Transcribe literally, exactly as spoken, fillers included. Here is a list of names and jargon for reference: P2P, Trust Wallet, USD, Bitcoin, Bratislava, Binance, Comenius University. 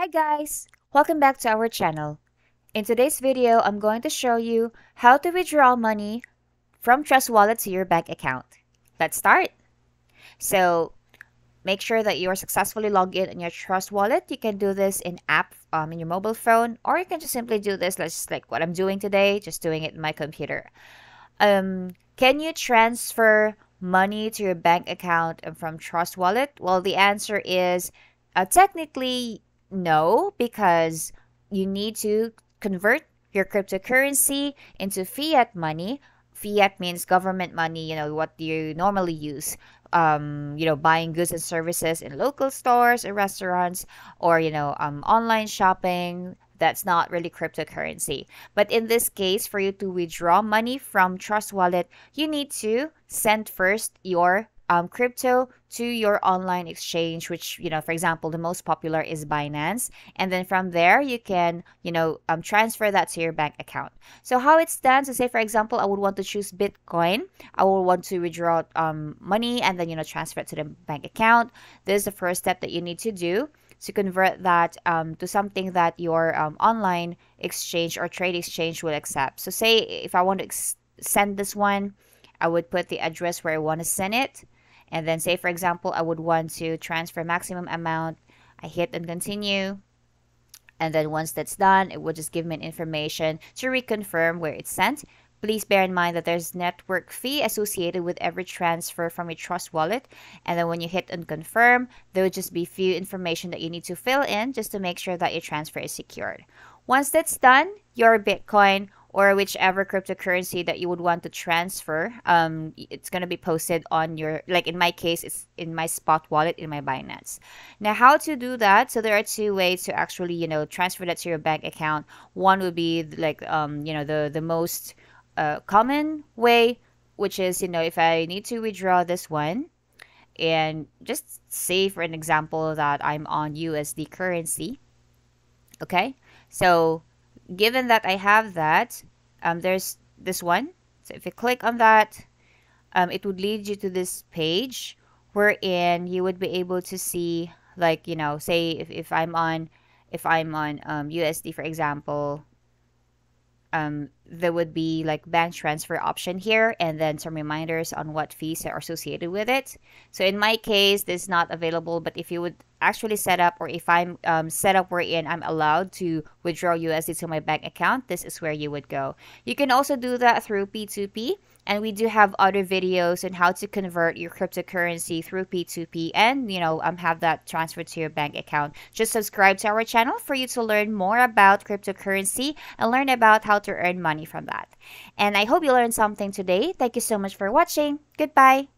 Hi guys! Welcome back to our channel. In today's video, I'm going to show you how to withdraw money from Trust Wallet to your bank account. Let's start! So, make sure that you are successfully logged in on your Trust Wallet. You can do this in app, um, in your mobile phone, or you can just simply do this let's just like what I'm doing today, just doing it in my computer. Um, can you transfer money to your bank account from Trust Wallet? Well, the answer is uh, technically no, because you need to convert your cryptocurrency into fiat money. Fiat means government money, you know, what you normally use, um, you know, buying goods and services in local stores and restaurants, or, you know, um, online shopping. That's not really cryptocurrency. But in this case, for you to withdraw money from Trust Wallet, you need to send first your Um, crypto to your online exchange, which, you know, for example, the most popular is Binance, and then from there you can, you know, um, transfer that to your bank account. So how it stands is, say for example, I would want to choose Bitcoin. I will want to withdraw um, money and then, you know, transfer it to the bank account. This is the first step that you need to do to convert that um, to something that your um, online exchange or trade exchange will accept. So say if I want to ex send this one, I would put the address where I want to send it. And then say, for example, I would want to transfer maximum amount. I hit and continue. And then once that's done, it will just give me an information to reconfirm where it's sent. Please bear in mind that there's network fee associated with every transfer from your Trust Wallet. And then when you hit and confirm, there will just be few information that you need to fill in just to make sure that your transfer is secured. Once that's done, your Bitcoin or whichever cryptocurrency that you would want to transfer, um, it's going to be posted on your, like in my case, it's in my spot wallet in my Binance. Now, how to do that? So there are two ways to actually, you know, transfer that to your bank account. One would be like, um, you know, the, the most uh, common way, which is, you know, if I need to withdraw this one, and just say for an example that I'm on U S D currency. Okay, so given that I have that, um, there's this one. So if you click on that, um, it would lead you to this page wherein you would be able to see, like, you know, say if, if I'm on, if I'm on um, U S D, for example, um, there would be like bank transfer option here, and then some reminders on what fees are associated with it. So in my case, this is not available, but if you would actually set up, or if I'm um, set up wherein I'm allowed to withdraw U S D to my bank account, this is where you would go. You can also do that through P two P, and we do have other videos on how to convert your cryptocurrency through P two P and, you know, um, have that transferred to your bank account. Just subscribe to our channel for you to learn more about cryptocurrency and learn about how to earn money from that. And I hope you learned something today. Thank you so much for watching. Goodbye.